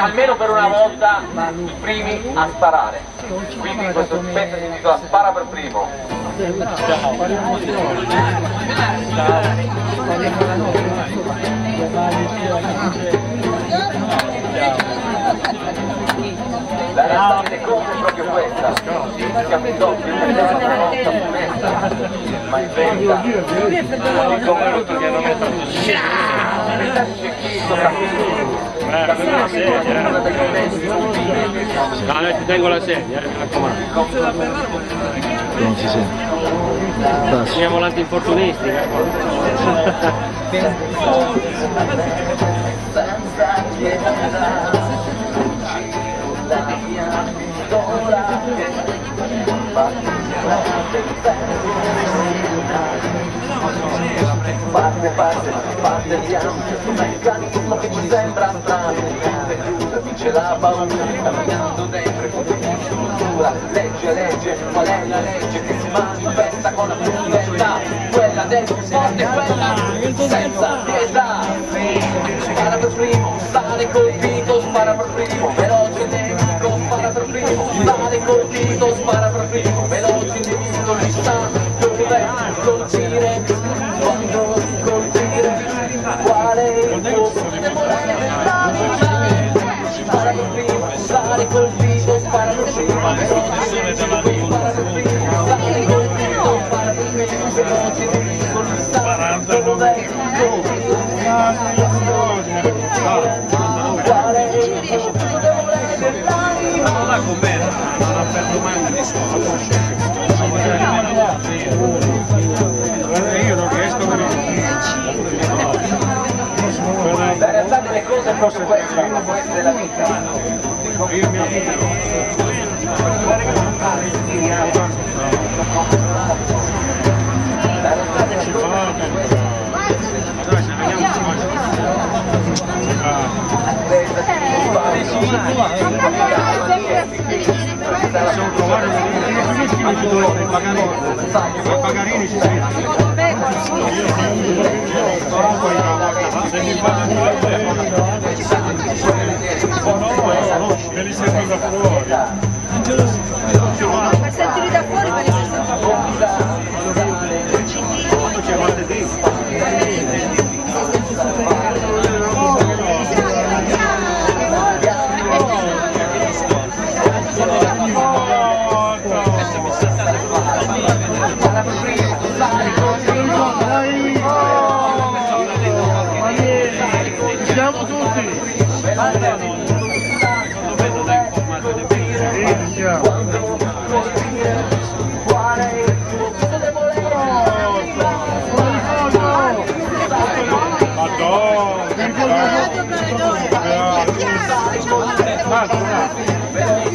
almeno per una volta i primi a sparare, quindi questo pezzo si intitola Spara per primo. La realtà delle cose è proprio questa, capito che non è una nostra promessa, ma inventa, il commento che hanno messo c'è chi soprattutto. La sedia. No, no, ti tengo la sedia, mi raccomando. Non si sente. Siamo l'antinfortunistica. Parte un meccanismo che ci sembra strano, se chiudermi c'è la paura, camminando dentro e con struttura, legge, qual è la legge che si manifesta con la crudeltà, quella del più forte, quella senza pietà. Spara per primo, sale colpito, spara per primo, veloce nemico, spara per primo, sale colpito, spara per primo, veloce nemico, ci sta, dove colpire, quando io non riesco a vedere. La realtà delle cose è proprio questa, questa è la vita. Io mi me li senti da fuori. Per sentire da fuori me li senti quando c'è parte di siamo tutti. Madonna!